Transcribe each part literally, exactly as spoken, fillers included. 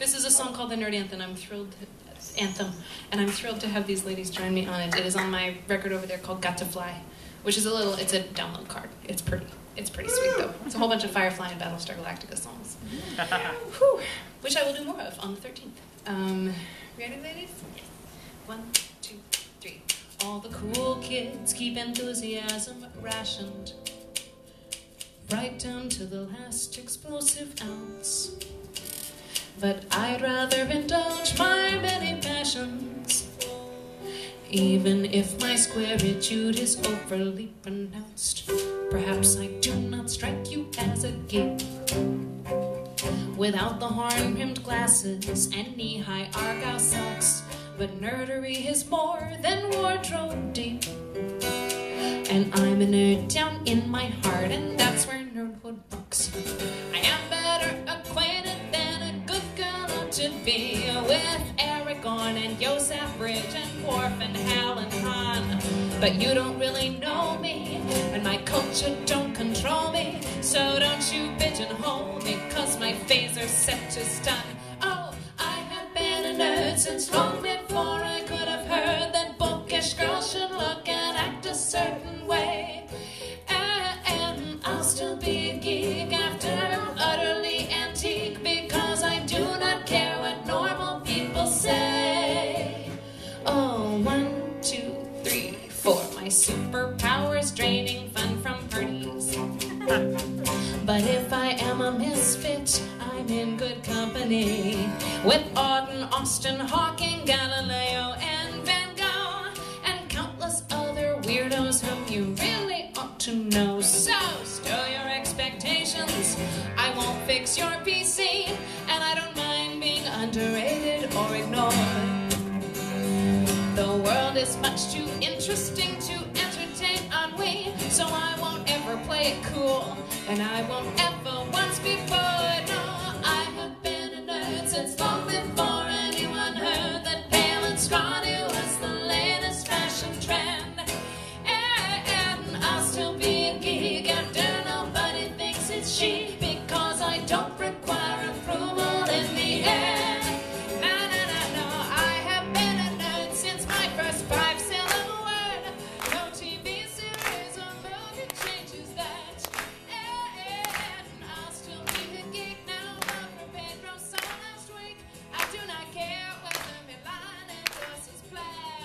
This is a song called The Nerd Anthem. I'm thrilled to, anthem, and I'm thrilled to have these ladies join me on it. It is on my record over there called Got to Fly, which is a little, it's a download card. It's pretty. It's pretty sweet, though. It's a whole bunch of Firefly and Battlestar Galactica songs, Whew, which I will do more of on the thirteenth. Um, ready, ladies? Yes. One, two, three. All the cool kids keep enthusiasm rationed, right down to the last explosive ounce. But I'd rather indulge my many passions, even if my squaritude is overly pronounced. Perhaps I do not strike you as a gig without the horn-rimmed glasses and knee-high Argyle socks. But nerdery is more than wardrobe deep, and I'm a nerd down in my heart, and that's where nerdhood looks. I am better acquainted than a good girl should be with Aragorn and Yosef Bridge and Worf and Hal and Han. But you don't really know me, and my culture don't control me, so don't you pigeonhole me, cause my phase are set to stun. Oh, I have been a nerd since long before I could have heard that bookish girls should look and act a certain way. And I'll still be a geek after I'm utterly antique, because I do not care what normal people say. Oh, one, two, three, four. My superpower's draining fun from parties. But if I am a misfit, I'm in good company with Auden, Austin, Hawking, Galileo, and Van Gogh, and countless other weirdos whom you really ought to know. So, stow your expectations. I won't fix your P C, and I don't mind being underrated or ignored. The world is much too interesting to entertain ennui, so I won't ever play it cool, and I won't ever once be bored. No, I have been a nerd since long before anyone heard that pale and scrawny was the latest fashion trend. And I'll still be a geek after nobody thinks it's chic, because I don't require approval in the end. No, no, no, no, I have been a nerd since my first five-syllable word. No T V series or movie changes that. And I'll still be a geek now, but for Pedro saw last week, I do not care whether Milan endorses his plaid.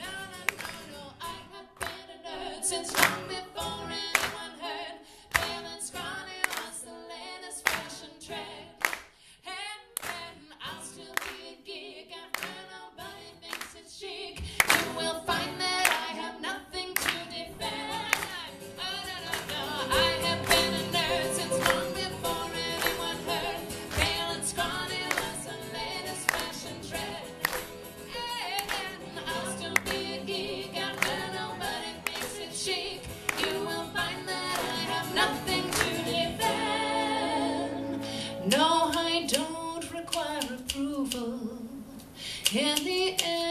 No, no, no, no, I have been a nerd since long before anyone heard pale and scrawny was the latest fashion trend. And then I'll still be a geek after nobody thinks it's chic. You will find that I have nothing to defend. Oh, no, no, no, I have been a nerd since long before anyone heard pale and scrawny was the latest fashion trend. And then I'll still be a geek after nobody thinks it's chic. You will find that I have nothing to defend. No, I don't require approval in the end.